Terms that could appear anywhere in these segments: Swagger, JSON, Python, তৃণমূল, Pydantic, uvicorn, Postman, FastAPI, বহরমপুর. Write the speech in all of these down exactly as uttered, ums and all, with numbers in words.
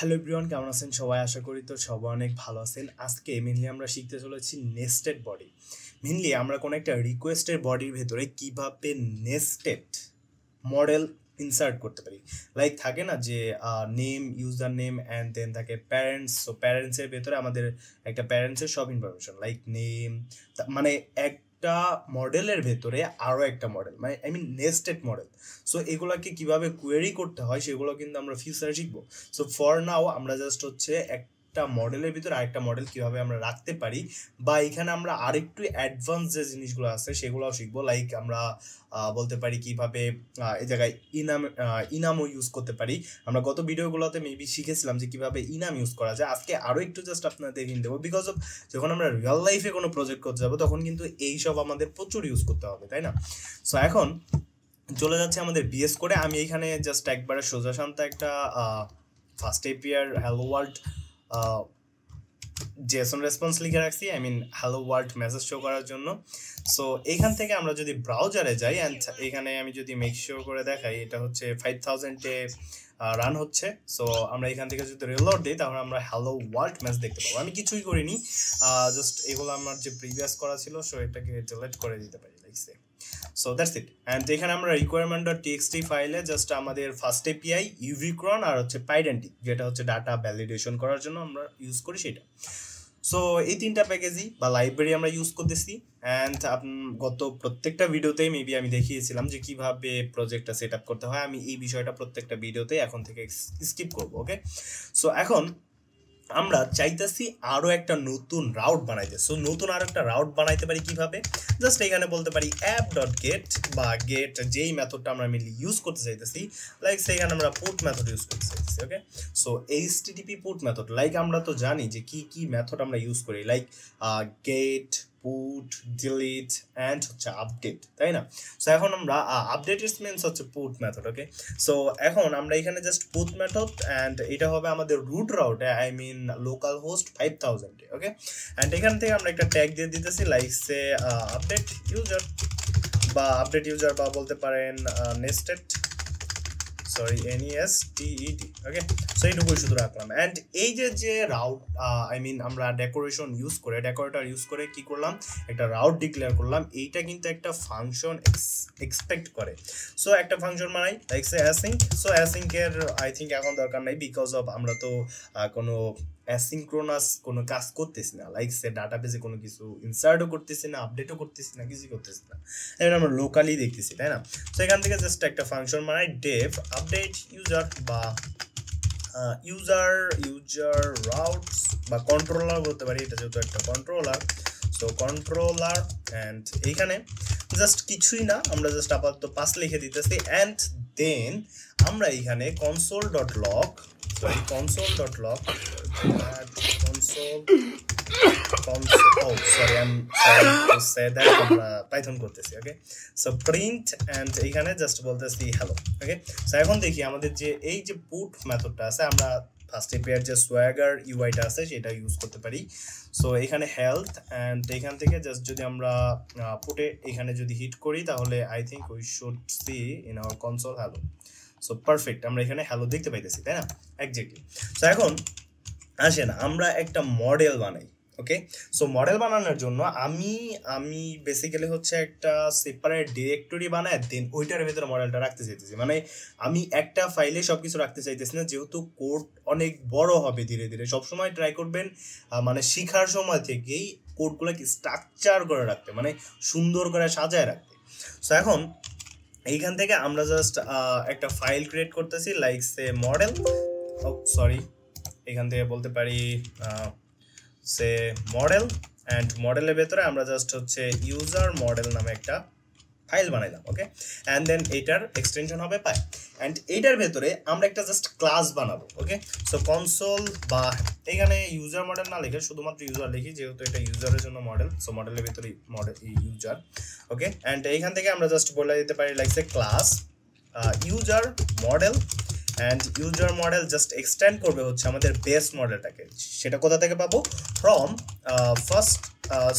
Hello everyone, কেমন আছেন সবাই? আশা করি তো সবাই অনেক ভালো আছেন। আজকে মেনলি আমরা শিখতে চলেছি নেস্টেড বডি। মেনলি আমরা কোনো একটা রিকোয়েস্টের বডির ভেতরে কীভাবে নেস্টেড মডেল ইনসার্ট করতে পারি। লাইক থাকে না যে name, user name and then থাকে প্যারেন্টস। সো প্যারেন্টসের ভেতরে আমাদের একটা প্যারেন্টসের সব ইনফরমেশন, লাইক নেম, মানে এক একটা মডেলের ভেতরে আরও একটা মডেল, মানে I mean nested model. So এগুলোকে কীভাবে কোয়েরি করতে হয় সেগুলো কিন্তু আমরা ফিউচারে শিখবো। সো ফর নাও আমরা জাস্ট হচ্ছে একটা মডেলের ভিতরে আরেকটা মডেল কীভাবে আমরা রাখতে পারি, বা এখানে আমরা আরেকটু অ্যাডভান্স যে জিনিসগুলো আছে সেগুলোও শিখবো। লাইক আমরা বলতে পারি কীভাবে এই জায়গায় ইনাম ইনামও ইউজ করতে পারি। আমরা গত ভিডিওগুলোতে মেবি শিখেছিলাম যে কীভাবে ইনাম ইউজ করা যায়। আজকে আরও একটু জাস্ট আপনাদের ইন দেবো, বিকজ অফ যখন আমরা রিয়েল লাইফে কোনো প্রজেক্ট করতে যাবো তখন কিন্তু এইসব আমাদের প্রচুর ইউজ করতে হবে, তাই না? সো এখন চলে যাচ্ছে আমাদের বিএস কোডে। আমি এইখানে জাস্ট একবারে সোজা শান্ত একটা FastAPI hello world JSON response লিখে রাখছি, I mean hello world message show করার জন্য। সো এইখান থেকে আমরা যদি ব্রাউজারে যাই অ্যান্ড এখানে আমি যদি মেক শিওর করে দেখাই, এটা হচ্ছে ফাইভ থাউজেন্ডে রান হচ্ছে। সো আমরা এখান থেকে যদি রিলোড দিই তাহলে আমরা হ্যালো ওয়ার্ল্ড মেসেজ দেখতে পাবো। আমি কিছুই করিনি, জাস্ট এগুলো আমার যে প্রিভিয়াস করা ছিল সো এটাকে ডিলিট করে দিতে পারি, লাইকসে। So that's it. অ্যান্ড এখানে আমরা রিকোয়ারমেন্ট ডট টিএক্সটি ফাইলে জাস্ট আমাদের FastAPI, uvicorn আর হচ্ছে Pydantic, যেটা হচ্ছে ডাটা ভ্যালিডেশন করার জন্য আমরা ইউজ করি সেটা। সো এই তিনটা প্যাকেজই বা লাইব্রেরি আমরা ইউজ করতেছি। অ্যান্ড গত প্রত্যেকটা ভিডিওতেই মেবি আমি দেখিয়েছিলাম যে কীভাবে প্রজেক্টটা সেট আপ করতে হয়। আমি এই বিষয়টা প্রত্যেকটা ভিডিওতে এখন থেকে স্কিপ করবো, ওকে? সো এখন আমরা চাইতেছি আরও একটা নতুন রাউট বানাইতে। সো নতুন আর একটা রাউট বানাইতে পারি কীভাবে? জাস্ট এখানে বলতে পারি অ্যাপ ডট গেট বা গেট, যেই মেথডটা আমরা মেনলি ইউজ করতে চাইতেছি, লাইক সেইখানে আমরা পুট মেথড ইউজ করতে চাইতেছি, okay? So HTTP put method, like আমরা তো জানি যে কী কী মেথড আমরা ইউজ করি, like get, put, delete and হচ্ছে আপডেট, তাই না? সো এখন আমরা আপডেট ইটস মিনস হচ্ছে পুট মেথড, ওকে? সো এখন আমরা এখানে জাস্ট পুট মেথড অ্যান্ড এটা হবে আমাদের রুট রাউটে, I mean local host five থাউজেন্ডে, ওকে? অ্যান্ড এখান থেকে আমরা একটা ট্যাগ দিয়ে দিতেছি, লাইক সে আপডেট ইউজার বা আপডেট ইউজার বা বলতে পারেন nested, sorry N E S T E D, okay? So এইটুকুই শুধু রাখলাম। অ্যান্ড এই যে যে রাউট, আই মিন আমরা ডেকোরেশন ইউজ করে, ডেকোরেটার ইউজ করে কি করলাম, একটা রাউট ডিক্লেয়ার করলাম। এইটা কিন্তু একটা ফাংশন এক্সপেক্ট করে। সো একটা ফাংশন মানে লাইক সে অ্যাসিঙ্ক। সো অ্যাসিঙ্কের আই থিঙ্ক এখন দরকার নেই, বিকজ অফ আমরা তো কোনো অ্যাসিঙ্ক্রোনাস কোনো কাজ করতেছি না, লাইক সে ডাটাবেসে কোনো কিছু ইনসার্টও করতেছি না, আপডেটও করতেছি না, কিছুই করতেছি না, এবার আমরা লোকালি দেখতেছি, তাই না? তো এখান থেকে জাস্ট একটা ফাংশন মানে ডেভ আপডেট ইউজার বা ইউজার ইউজার রাউটস বা কন্ট্রোলার বলতে পারি, এটা যেহেতু একটা কন্ট্রোলার। সো কন্ট্রোলার অ্যান্ড এইখানে জাস্ট কিছুই না, আমরা জাস্ট আপাতত পাস লিখে দিতেছি। অ্যান্ড দেন আমরা এইখানে console dot log sorry console dot log console console sorry I am trying to say that আমরা পাইথন করতেছি, ওকে? সো প্রিন্ট অ্যান্ড এইখানে জাস্ট বলতেছি হ্যালো, ওকে? সো এখন দেখি আমাদের যে এই যে পুট মেথডটা আছে, আমরা FastAPI যে Swagger ইউ আই টা আছে সেটা ইউজ করতে পারি। সো এখানে হেলথ অ্যান্ড এখান থেকে জাস্ট যদি আমরা পুটে এখানে যদি হিট করি তাহলে I think we should see in our console hello. So perfect, আমরা এখানে হ্যালো দেখতে পাইতেছি, তাই না? এক্স্যাক্টলি। সো এখন আসেন আমরা একটা মডেল বানাই, ওকে? সো মডেল বানানোর জন্য আমি আমি বেসিক্যালি হচ্ছে একটা সেপারেট ডিরেক্টরি বানাই, দেন ওইটার ভেতরে মডেলটা রাখতে চাইতেছি। মানে আমি একটা ফাইলে সব কিছু রাখতে চাইতেছি না, যেহেতু কোড অনেক বড় হবে ধীরে ধীরে। সবসময় ট্রাই করবেন মানে শেখার সময় থেকেই কোডগুলোকে স্ট্রাকচার করে রাখতে, মানে সুন্দর করে সাজায় রাখতে। সো এখন এইখান থেকে আমরা জাস্ট একটা ফাইল ক্রিয়েট করতেছি, লাইক সে মডেল সরি এখান থেকে বলতে পারি সে মডেল। অ্যান্ড মডেলের ভেতরে আমরা জাস্ট হচ্ছে ইউজার মডেল নামে একটা ফাইল বানাইলাম, ওকে? অ্যান্ড দেন এইটার এক্সটেনশন হবে পাই। অ্যান্ড এইটার ভেতরে আমরা একটা জাস্ট ক্লাস বানাবো, ওকে? সো কনসোল বা এখানে ইউজার মডেল না লিখে শুধুমাত্র ইউজার লিখি, যেহেতু এটা ইউজারের জন্য মডেল। সো মডেলের ভেতরে মডেল ইউজার, ওকে? অ্যান্ড এইখান থেকে আমরা জাস্ট বলে দিতে পারি like say class user model. And user model just extend করবে হচ্ছে আমাদের বেস মডেলটাকে। সেটা কোথা থেকে পাবো? ফ্রম ফার্স্ট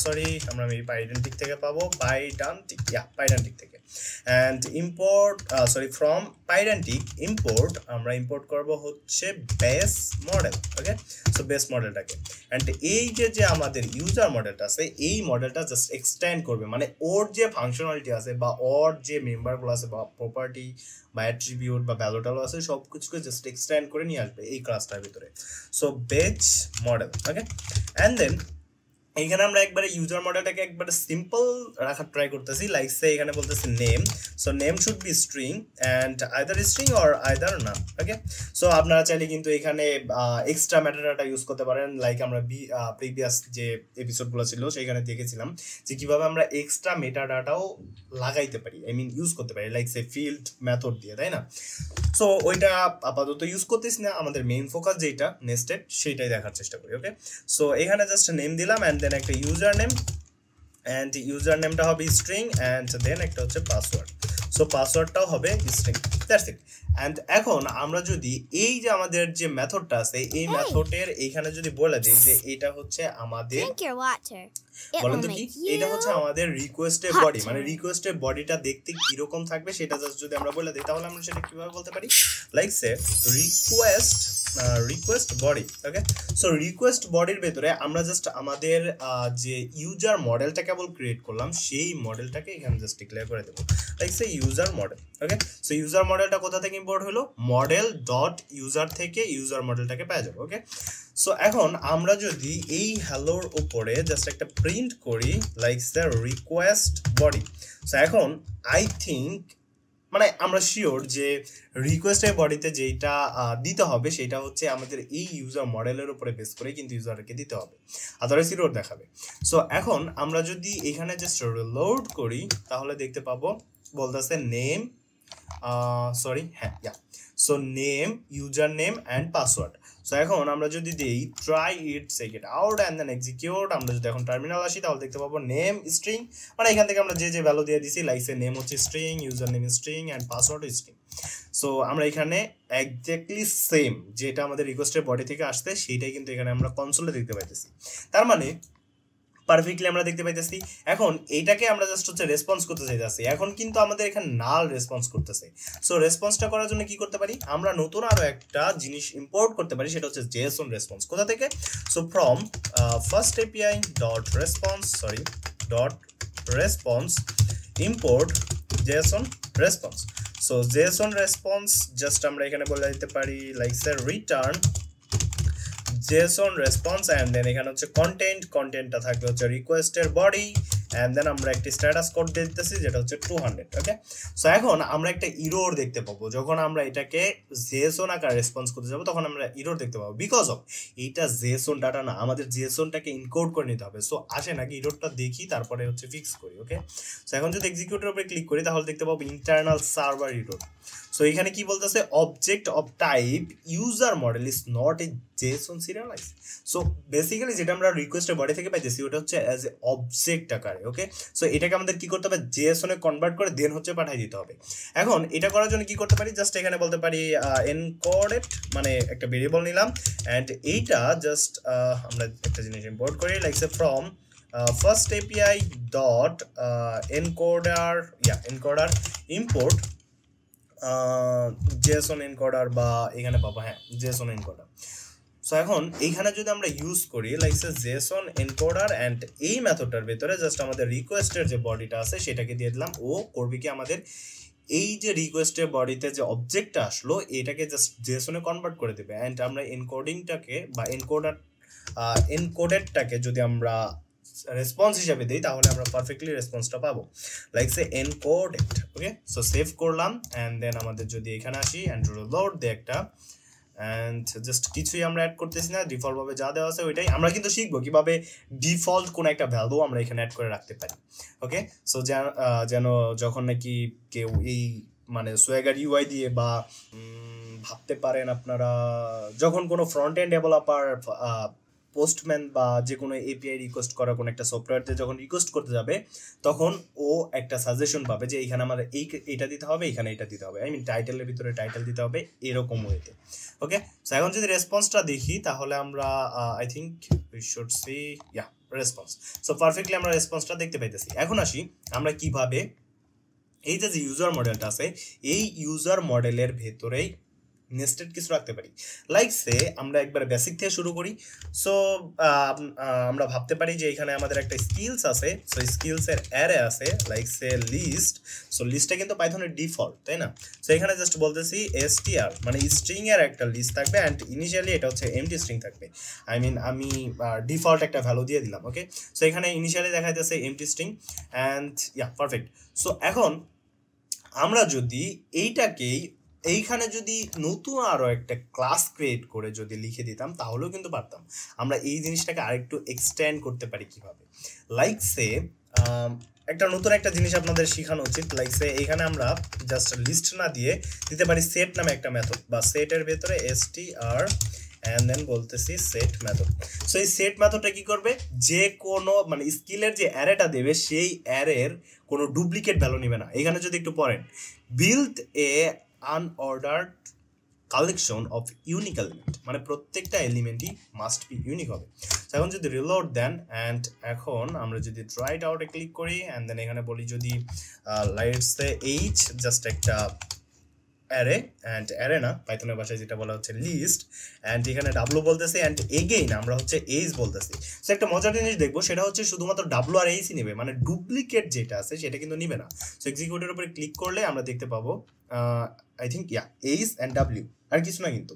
সরি আমরা মেবি Pydantic থেকে পাবো, Pydantic ইয়া Pydantic থেকে। and import uh, sorry from Pydantic import আমরা import করব হচ্ছে base model. Okay, so base model টাকে and এই যে যে আমাদের user model টা আছে এই মডেলটা just extend করবে মানে ওর যে functionality আছে বা ওর যে member গুলো আছে বা property বা attribute বা value টা আছে সবকিছুকে just extend করে নিয়ে আসবে এই ক্লাসটার ভিতরে so base model. Okay, and then এখানে আমরা একবারে ইউজার মডেলটাকে একবারে সিম্পল রাখা ট্রাই করতেছি লাইক সে এখানে বলতেছে name so name should be string and either string or either নাম. ওকে সো আপনারা চাইলে কিন্তু এখানে এক্সট্রা মেটাডাটা ইউজ করতে পারেন লাইক আমরা প্রিভিয়াস যে এপিসোডগুলো ছিল সেখানে দেখেছিলাম যে কিভাবে আমরা এক্সট্রা মেটাডাটাও লাগাইতে পারি আই মিন ইউজ করতে পারি লাইক সে ফিল্ড মেথড দিয়ে, তাই না? সো ওইটা আপাতত ইউজ করতেছি না, আমাদের মেইন ফোকাস যেটা নেস্টেড সেটাই দেখার চেষ্টা করি। ওকে সো এখানে জাস্ট নেম দিলাম and then একটা username and username টা হবে string and then একটা হচ্ছে password so password টাও হবে string, that's it. And এখন আমরা যদি এই যে আমাদের যে মেথডটা আছে এই মেথডের এইখানে যদি বলে দেই যে এটা হচ্ছে আমাদের বলেন তো কি এটা হচ্ছে আমাদের রিকোয়েস্টের বডি মানে রিকোয়েস্টের বডিটা দেখতে কি রকম থাকবে সেটা জাস্ট যদি আমরা বলে দেই তাহলে আমরা সেটা কিভাবে বলতে পারি like say request request body. Okay so request বডির ভিতরে আমরা জাস্ট আমাদের যে ইউজার মডেলটা কেবল ক্রিয়েট করলাম সেই মডেলটাকে এখানে জাস্ট ডিক্লেয়ার করে দেব like say user model. Okay so user মডেলটা কোথা থেকে ইম্পোর্ট হলো মডেল ডট ইউজার থেকে ইউজার মডেলটাকে পেয়ে যাবো। ওকে সো এখন আমরা যদি এই হ্যালোর উপরে জাস্ট একটা প্রিন্ট করি like the request body so এখন আই থিঙ্ক মানে আমরা শিওর যে রিকোয়েস্টের বডিতে যেটা দিতে হবে সেটা হচ্ছে আমাদের এই ইউজার মডেলের উপরে বেস করে কিন্তু ইউজারকে দিতে হবে আদারওয়াইজ এরর দেখাবে। সো এখন আমরা যদি এখানে জাস্ট রিলোড করি তাহলে দেখতে পাবো বলতেছে নেম সরি হ্যাঁ yeah so name user name and password. So এখন আমরা যদি দিই try it check it out and then execute আমরা যদি এখন টার্মিনাল আসি তাহলে দেখতে পাবো নেম স্ট্রিং মানে এখান থেকে আমরা যে যে ভ্যালু দিয়ে দিছি লাইক সে নেম হচ্ছে string user name string and password string so আমরা এখানে একজ্যাক্টলি সেম যেটা আমাদের রিকোয়েস্টের বডি থেকে আসতে সেটাই কিন্তু এখানে আমরা কনসোলে দেখতে পাইতেছি তার মানে পারফেক্টলি আমরা দেখতে পাইতেছি। এখন এইটাকে আমরা জাস্ট হচ্ছে রেসপন্স করতে চাইতেছি এখন কিন্তু আমাদের এখানে নাল রেসপন্স করতেছে সো রেসপন্সটা করার জন্য কি করতে পারি আমরা নতুন আরও একটা জিনিস ইম্পোর্ট করতে পারি সেটা হচ্ছে জেএসঅন রেসপন্স কোথা থেকে so from fast API dot response sorry dot response import JSON response so JSON response just আমরা এখানে বলে দিতে পারি like sir return JSON response and then এখানে হচ্ছে content contentটা থাকবে হচ্ছে requester body and then আমরা একটা স্ট্যাটাস কোড দিতেছি যেটা হচ্ছে two hundred. ওকে সো এখন আমরা একটা এরর দেখতে পাবো যখন আমরা এটাকে JSON আকারে রেসপন্স করতে যাব তখন আমরা এরর দেখতে পাবো বিকজ অফ এইটা JSON ডাটা না আমাদের JSONটাকে ইনকোড করে নিতে হবে সো আসে নাকি এররটা দেখি তারপরে হচ্ছে ফিক্স করি। ওকে সো এখন যদি এক্সিকিউটর উপরে ক্লিক করি তাহলে দেখতে পাবো ইন্টারনাল সার্ভার এরর সো এখানে কি বলতেছে object of type user model is not a JSON serialized so basically যেটা আমরা রিকোয়েস্টের বডি থেকে পাইতেছি ওটা হচ্ছে অ্যাজ এ অবজেক্ট আকারে। ওকে সো এটাকে আমাদের কি করতে হবে JSON এ কনভার্ট করে দেন হচ্ছে পাঠিয়ে দিতে হবে। এখন এটা করার জন্য কি করতে পারি জাস্ট এখানে বলতে পারি এনকোডেড মানে একটা ভেরিয়েবল নিলাম অ্যান্ড এইটা জাস্ট আমরা একটা জিনিস ইম্পোর্ট করি like say from fast API dot encoder yeah encoder import JSON encoder বা এখানে পাবো হ্যাঁ JSON encoder সো এখন এইখানে যদি আমরা ইউজ করি like say JSON encoder and এই মেথডটার ভিতরে জাস্ট আমাদের রিকোয়েস্টের যে বডিটা আছে সেটাকে দিয়ে দিলাম ও করবে কি আমাদের এই যে রিকোয়েস্টের বডিতে যে অবজেক্টটা আসলো এটাকে জাস্ট JSON এ কনভার্ট করে দেবে অ্যান্ড আমরা এনকোডিংটাকে বা এনকোডার এনকোডেডটাকে যদি আমরা রেসপন্স হিসাবে দিই তাহলে আমরা পারফেক্টলি রেসপন্সটা পাবো like say encoded. Okay so save করলাম অ্যান্ড দেন আমাদের যদি এখানে আসি অ্যান্ড রিলোড দিয়ে একটা অ্যান্ড জাস্ট কিছুই আমরা অ্যাড করতেছি না ডিফল্টভাবে যা দেওয়া আছে ওইটাই আমরা কিন্তু শিখবো কীভাবে ডিফল্ট কোনো একটা ভ্যালু আমরা এখানে অ্যাড করে রাখতে পারি। ওকে সো যেন যখন নাকি কেউ এই মানে সোয়াগার ইউআই দিয়ে বা ভাবতে পারেন আপনারা যখন কোনো ফ্রন্ট এন্ড ডেভেলপার পোস্টম্যান বা যে কোনো এপিআই রিকোয়েস্ট করা কোনো একটা সফটওয়্যারতে যখন রিকোয়েস্ট করতে যাবে তখন ও একটা সাজেশন পাবে যে এইখানে আমার এই এটা দিতে হবে এখানে এটা দিতে হবে আই মিন টাইটেলের ভিতরে টাইটেল দিতে হবে এরকম ওয়েতে। ওকে সো এখন যদি রেসপন্সটা দেখি তাহলে আমরা I think we should see yeah response so perfectly আমরা রেসপন্সটা দেখতে পাইতেছি। এখন আসি আমরা কিভাবে এই যে ইউজার মডেলটা আছে এই ইউজার মডেলের ভেতরেই নেস্টেড কিছু রাখতে পারি। লাইক সে আমরা একবার বেসিক থেকে শুরু করি। সো আমরা ভাবতে পারি যে এখানে আমাদের একটা স্কিলস আছে, সো স্কিলসের অ্যারে আছে লাইক সে লিস্ট। সো লিস্টটা কিন্তু পাইথনের ডিফল্ট, তাই না? সো এখানে জাস্ট বলতেছি এসটিআর মানে স্ট্রিং এর একটা লিস্ট থাকবে অ্যান্ড ইনিশিয়ালি এটা হচ্ছে এমটি স্ট্রিং থাকবে। আই মিন আমি ডিফল্ট একটা ভ্যালু দিয়ে দিলাম, ওকে? সো এখানে ইনিশিয়ালি দেখা যাচ্ছে empty string and yeah perfect. So এখন আমরা যদি এইটাকেই এইখানে যদি নতুন আরও একটা ক্লাস ক্রিয়েট করে যদি লিখে দিতাম তাহলেও কিন্তু পারতাম। আমরা এই জিনিসটাকে আরেকটু এক্সটেন্ড করতে পারি কীভাবে? লাইক সে একটা নতুন একটা জিনিস আপনাদের শেখানো উচিত। লাইক সে এইখানে আমরা জাস্ট লিস্ট না দিয়ে দিতে পারি সেট নামে একটা মেথড, বা সেটের ভেতরে S T R and then বলতেছি সেট মেথড। সো এই সেট মেথডটা কী করবে? যে কোনো মানে স্কিলের যে অ্যারেটা দেবে সেই অ্যারের কোনো ডুপ্লিকেট ভ্যালু নেবে না। এখানে যদি একটু পড়েন, build a unordered collection of unique element, মানে প্রত্যেকটা এলিমেন্টই মাস্ট বি ইউনিক হবে। সো এখন যদি রিলোড দেন অ্যান্ড এখন আমরা যদি ট্রাই ইট আউটে ক্লিক করি অ্যান্ড দেন এখানে বলি যদি লাইটস এইচ জাস্ট একটা অ্যারে অ্যান্ড অ্যারে না পাইথনের ভাষায় যেটা বলা হচ্ছে লিস্ট অ্যান্ড এখানে ডাব্লু বলতেছি অ্যান্ড এগেইন আমরা হচ্ছে এইচ বলতেছি। সো একটা মজার জিনিস দেখবো, সেটা হচ্ছে শুধুমাত্র ডাব্লু আর এইচই নেবে, মানে ডুপ্লিকেট যেটা আছে সেটা কিন্তু নেবে না। সো এক্সিকিউটের উপরে ক্লিক করলে আমরা দেখতে পাবো I think yeah H and W, আর কিছু না কিন্তু।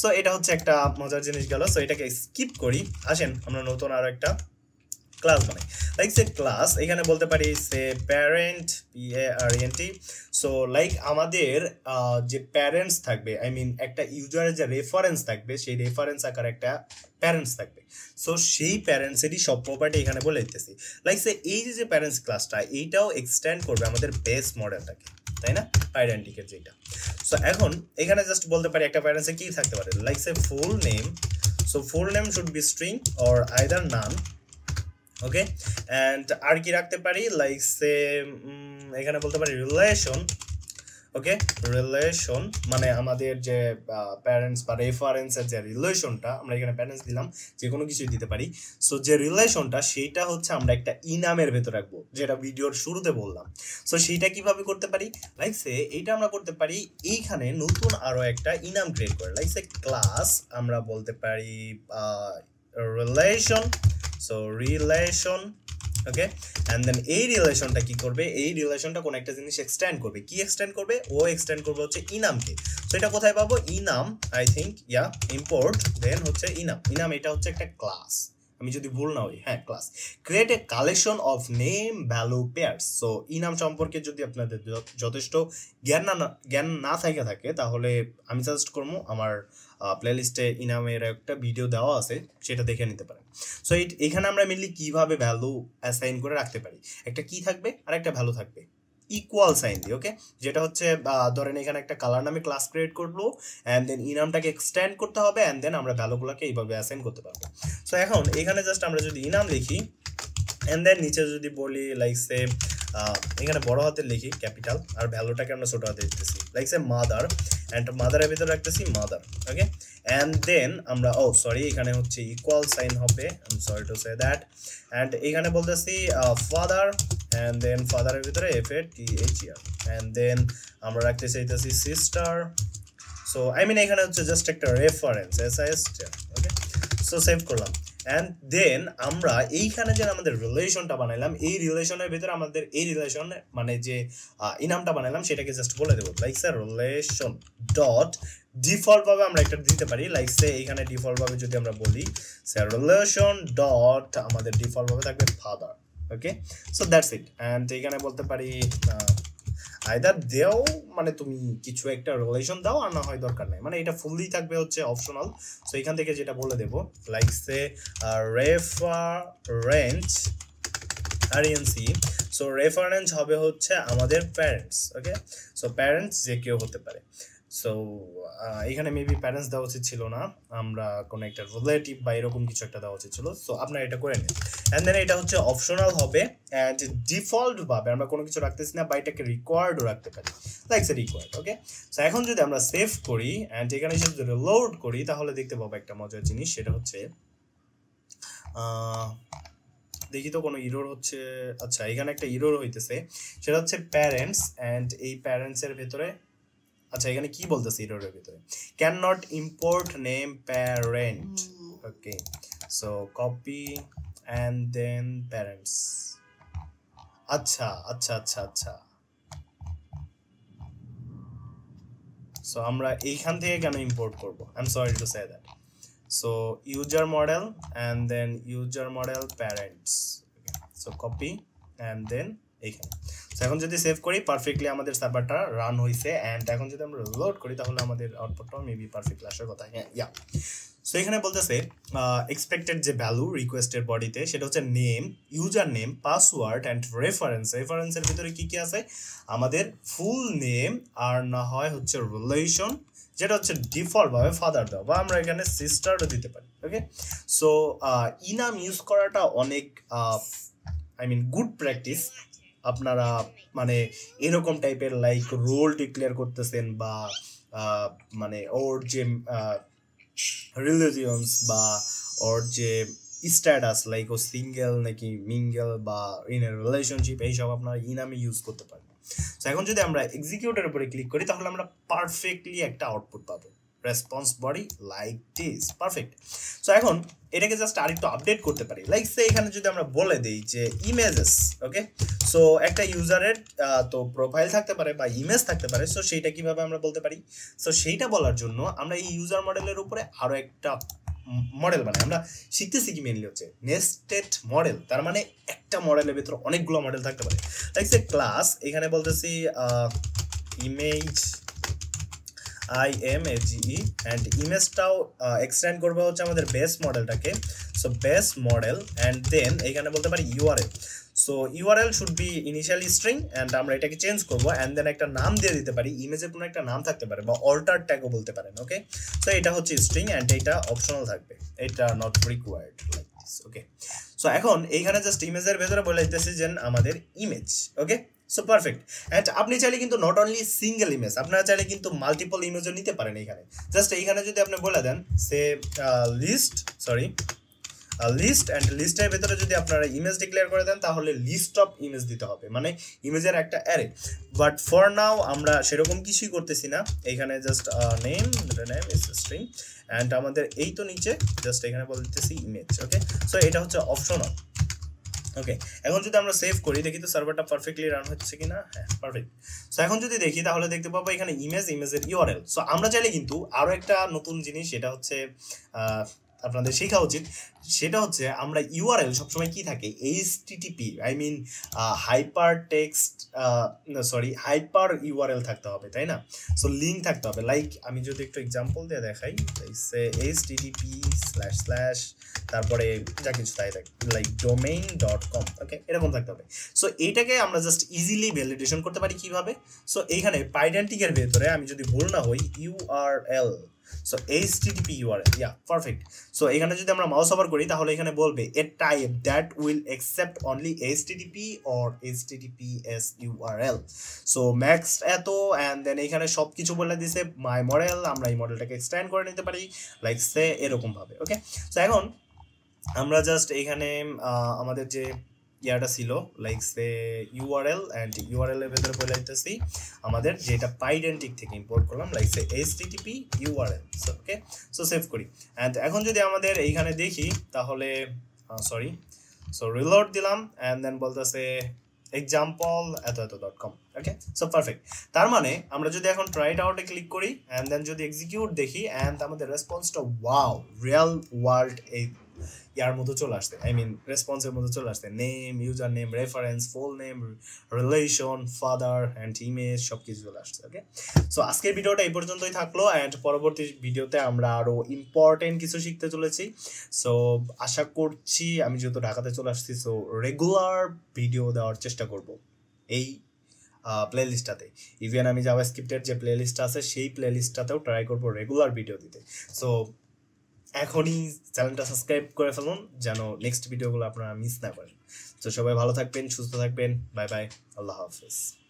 সো এটা হচ্ছে একটা মজার জিনিস গেল। সো এটাকে স্কিপ করি, আসেন আমরা নতুন আরও একটা ক্লাস বানাই। লাইক সে ক্লাস এখানে বলতে পারি say parent P A R N T. So like আমাদের যে প্যারেন্টস থাকবে, আই মিন একটা ইউজারের যে রেফারেন্স থাকবে সেই রেফারেন্স আকার একটা প্যারেন্টস থাকবে। সো সেই প্যারেন্টসেরই সব প্রপার্টি এখানে বলে দিতেছি। লাইক সে এই যে যে প্যারেন্টস ক্লাসটা এইটাও এক্সটেন্ড করবে আমাদের বেস মডেলটাকে, তাই না? পাইডান্টিকের যেটা। সো এখন এখানে জাস্ট বলতে পারি একটা প্যারেন্টসে কী থাকতে পারে, like say full name. So full name should be string or either none, okay? And আর কি রাখতে পারি, লাইক সে এখানে বলতে পারি রিলেশন, ওকে? রিলেশন মানে আমাদের যে প্যারেন্টস বা রেফারেন্সের যে রিলেশনটা, আমরা এখানে প্যারেন্টস দিলাম, যে কোনো কিছুই দিতে পারি। সো যে রিলেশনটা সেটা হচ্ছে আমরা একটা ইনামের ভেতর রাখবো, যেটা ভিডিওর শুরুতে বললাম। সো সেইটা কিভাবে করতে পারি, লাইক সে এইটা আমরা করতে পারি এইখানে নতুন আরও একটা ইনাম ক্রিয়েট করে। লাইক সে ক্লাস আমরা বলতে পারি relation, so relation, okay? And then এই রিলেশনটা কী করবে, এই রিলেশনটা কোনো একটা জিনিস এক্সটেন্ড করবে। কি এক্সটেন্ড করবে? ও এক্সটেন্ড করবে হচ্ছে ইনামকে। সো এটা কোথায় পাবো? Enum I think yeah import then হচ্ছে ইনাম। ইনাম এটা হচ্ছে একটা ক্লাস, আমি যদি ভুল না হই, হ্যাঁ class. Create a collection of name value pairs. So enum সম্পর্কে যদি আপনাদের যথেষ্ট জ্ঞান না জ্ঞান না থাকে থাকে তাহলে আমি সাজেস্ট করবো আমার প্লেলিস্টে ইনামের একটা ভিডিও দেওয়া আছে, সেটা দেখে নিতে পারেন। সো এখানে আমরা মেনলি কীভাবে ভ্যালু অ্যাসাইন করে রাখতে পারি, একটা কি থাকবে আর একটা ভ্যালু থাকবে ইকুয়াল সাইন দিয়ে, ওকে? যেটা হচ্ছে ধরেন এখানে একটা কালার নামে ক্লাস ক্রিয়েট করলো অ্যান্ড দেন ইনামটাকে এক্সটেন্ড করতে হবে অ্যান্ড দেন আমরা ভ্যালুগুলোকে এইভাবে অ্যাসাইন করতে পারবো। সো এখন এখানে জাস্ট আমরা যদি ইনাম লিখি অ্যান্ড দেন নিচে যদি বলি লাইক সে এখানে বড়ো হাতে লিখি ক্যাপিটাল আর ভ্যালুটাকে আমরা ছোটো হাতে দিতেছি, লাইক সে মাদার অ্যান্ড মাদারের ভিতরে রাখতেছি মাদার, ওকে? অ্যান্ড দেন আমরা ও সরি এখানে হচ্ছে ইকুয়াল সাইন হবে, I am sorry to say that. And এখানে বলতেছি ফাদার অ্যান্ড দেন ফাদারের ভিতরে F A T H E R and then আমরা রাখতে চাইতেছি সিস্টার। সো আই মিন এখানে হচ্ছে জাস্ট একটা reference S I S, okay? So save করলাম অ্যান্ড দেন আমরা এইখানে যে আমাদের রিলেশনটা বানাইলাম এই রিলেশনের ভিতরে আমাদের এই রিলেশন মানে যে ইনামটা বানাইলাম সেটাকে জাস্ট বলে দেবো। লাইক সে রিলেশন ডট ডিফল্টভাবে আমরা একটা দিতে পারি, লাইক সে এইখানে ডিফল্টভাবে যদি আমরা বলি সে রিলেশন ডট আমাদের ডিফল্টভাবে থাকবে father, okay? So that's it. And এইখানে বলতে পারি আইদার দেও মানে তুমি কিছু একটা রিলেশন দাও আর না হয় দরকার নাই, মানে এটা ফুললি থাকবে হচ্ছে অপশনাল। সো এখান থেকে যেটা বলে দেবো like say reference R N C. So reference হবে হচ্ছে আমাদের প্যারেন্টস, ওকে? সো প্যারেন্টস যে কেউ হতে পারে। সো এখানে মেবি প্যারেন্টস দেওয়া উচিত ছিল না, আমরা কোনো একটা রিলেটিভ বা এরকম কিছু একটা দেওয়া উচিত ছিল। সো আপনারা এটা করে নিন অ্যান্ড দেন এটা হচ্ছে অপশনাল হবে অ্যান্ড ডিফল্টভাবে আমরা কোনো কিছু রাখতেছি না বা এটাকে রিকোয়ার্ডও রাখতে পারি, like say required, okay? So এখন যদি আমরা সেভ করি অ্যান্ড এখানে যদি লোড করি তাহলে দেখতে পাবো একটা মজার জিনিস, সেটা হচ্ছে দেখি তো কোনো এরর হচ্ছে। আচ্ছা এখানে একটা এরর হইতেছে, সেটা হচ্ছে প্যারেন্টস এন্ড এই প্যারেন্টস এর ভিতরে, আচ্ছা এখানে কি বলতেছে এররের ভিতরে, can not import name parent. Okay so copy and then parents. আচ্ছা আচ্ছা আচ্ছা আচ্ছা সো আমরা এইখান থেকে কেন ইম্পোর্ট করব, I am sorry to say that. So user model and then user model parents. So copy and then এইখানে। সো এখন যদি সেভ করি পারফেক্টলি আমাদের সার্ভারটা রান হয়েছে, অ্যান্ড এখন যদি আমরা লোড করি তাহলে আমাদের আউটপুটটাও মেবি পারফেক্টলি আসার কথা। হ্যাঁ ইয়া সো এখানে বলতেছে এক্সপেক্টেড যে ভ্যালু রিকোয়েস্টের বডিতে সেটা হচ্ছে name, user name, password and reference. রেফারেন্সের ভিতরে কী কী আছে, আমাদের ফুল নেম আর না হয় হচ্ছে রিলেশন, যেটা হচ্ছে ডিফল্টভাবে ফাদার দেওয়া, বা আমরা এখানে সিস্টারও দিতে পারি। ওকে সো ইনাম ইউজ করাটা অনেক আই মিন গুড প্র্যাকটিস। আপনারা মানে এরকম টাইপের লাইক রোল ডিক্লেয়ার করতেছেন বা মানে ওর যে রিলিজিয়ন্স বা ওর যে স্ট্যাটাস লাইক ও সিঙ্গেল নাকি মিঙ্গেল বা ইন এ রিলেশনশিপ, এইসব আপনারা ইনামে ইউজ করতে পারেন। সো এখন যদি আমরা এক্সিকিউটের উপরে ক্লিক করি তাহলে আমরা পারফেক্টলি একটা আউটপুট পাবো, response body like this, perfect. So এখন এটাকে জাস্ট আরেকটু আপডেট করতে পারি, লাইক সে এখানে যদি আমরা বলে দিই যে ইমেজেস। ওকে সো একটা ইউজারের তো প্রোফাইল থাকতে পারে বা ইমেজ থাকতে পারে, সো সেইটা কীভাবে আমরা বলতে পারি, সো সেইটা বলার জন্য আমরা এই ইউজার মডেলের উপরে আরও একটা মডেল বানাই। আমরা শিখতেছি কি মেনলি হচ্ছে নেস্টেড মডেল, তার মানে একটা মডেলের ভিতরে অনেকগুলো মডেল থাকতে পারে। লাইক সে ক্লাস, এখানে বলতেছি image I M A G E, and ইমেজটাও এক্সটেন্ড করবো হচ্ছে আমাদের বেস মডেলটাকে। So base model and then এইখানে বলতে পারি URL. So URL should be initial string, and আমরা এটাকে চেঞ্জ করবো অ্যান্ড দেন একটা নাম দিয়ে দিতে পারি, ইমেজের কোনো একটা নাম থাকতে পারে বা অল্টার ট্যাগও বলতে পারেন। ওকে সো এটা হচ্ছে স্ট্রিং অ্যান্ড এটা অপশনাল থাকবে, এটা not required like this. Okay so এখন এইখানে জাস্ট ইমেজের ভেতরে বলে দিতেছি যে আমাদের image. Okay so perfect. And আপনি চাইলে কিন্তু নট অনলি সিঙ্গেল ইমেজ, আপনারা চাইলে কিন্তু মাল্টিপল ইমেজও নিতে পারেন। এইখানে জাস্ট এইখানে যদি আপনি বলে দেন say list sorry list and লিস্টের ভেতরে যদি আপনারা ইমেজ ডিক্লেয়ার করে দেন তাহলে লিস্ট অফ ইমেজ দিতে হবে, মানে ইমেজের একটা অ্যারে। বাট ফর নাও আমরা সেরকম কিছুই করতেছি না, এইখানে just name name is string and আমাদের এই তো নিচে জাস্ট এখানে বলে দিতেছি ইমেজ। ওকে সো এটা হচ্ছে অপশনাল। ওকে এখন যদি আমরা সেভ করি দেখি তো সার্ভারটা পারফেক্টলি রান হচ্ছে কিনা। হ্যাঁ পারফেক্ট। সো এখন যদি দেখি তাহলে দেখতে পাবো এখানে ইমেজ, ইমেজের ইউআরএল। সো আমরা চাইলে কিন্তু আরও একটা নতুন জিনিস এটা হচ্ছে আপনাদের শেখা উচিত, সেটা হচ্ছে আমরা ইউআরএল সবসময় কি থাকে HTTP I mean hyper text sorry hyper URL থাকতে হবে, তাই না? সো লিঙ্ক থাকতে হবে। লাইক আমি যদি একটু এক্সাম্পল দিয়ে দেখাই এইচটিটিপি স্ল্যাশ স্ল্যাশ তারপরে যা কিছু তাই থাকে like domain dot com, okay এরকম থাকতে হবে। সো এইটাকে আমরা জাস্ট ইজিলি ভ্যালিডেশন করতে পারি কিভাবে। সো এইখানে পাইডেন্টিকের ভেতরে আমি যদি ভুল না হই URL so HTTP URL, yeah perfect. So এখানে যদি আমরা মাউস ওভার করি তাহলে এখানে বলবে a type that will accept only HTTP or HTTPS URL. So max এত অ্যান্ড দেন এখানে সব কিছু বলে দিছে মাই মডেল, আমরা এই মডেলটাকে এক্সটেন্ড করে নিতে পারি লাইক সে এরকমভাবে। ওকে সো এখন আমরা জাস্ট এখানে আমাদের যে ইয়াটা ছিল লাইক সে ইউআরএল অ্যান্ড ইউআরএলের ভেতরে বলে দিতেছি আমাদের যেটা পাইডেন্টিক থেকে ইম্পোর্ট করলাম like say HTTP URL. Okay so save করি অ্যান্ড এখন যদি আমাদের এইখানে দেখি তাহলে সরি সো রিলোড দিলাম অ্যান্ড দেন বলতেছে এক্সাম্পল এত এত dot com. Okay so perfect. তার মানে আমরা যদি এখন ট্রাইড আউটে ক্লিক করি অ্যান্ড দেন যদি এক্সিকিউট দেখি অ্যান্ড আমাদের রেসপন্সটা ওয়াও রিয়েল ওয়ার্ল্ড এই ইয়ার মতো চলে আসছে, আই মিন রেসপন্সের মতো চলে আসছে। Name, user name, reference, full name, relation, father and image সব কিছু চলে আসছে। ওকে সো আজকের ভিডিওটা এই পর্যন্তই থাকলো অ্যান্ড পরবর্তী ভিডিওতে আমরা আরও ইম্পর্টেন্ট কিছু শিখতে চলেছি। সো আশা করছি আমি যেহেতু ঢাকাতে চলে আসছি সো রেগুলার ভিডিও দেওয়ার চেষ্টা করব এই প্লেলিস্টটাতে। ইভেন আমি জাভাস্ক্রিপ্টের যে প্লেলিস্টটা আছে সেই প্লেলিস্টটাতেও ট্রাই করব রেগুলার ভিডিও দিতে। সো এখনই চ্যানেলটা সাবস্ক্রাইব করে ফেলুন যেন নেক্সট ভিডিওগুলো আপনারা মিস না করেন। তো সবাই ভালো থাকবেন, সুস্থ থাকবেন, বাই বাই, আল্লাহ হাফেজ।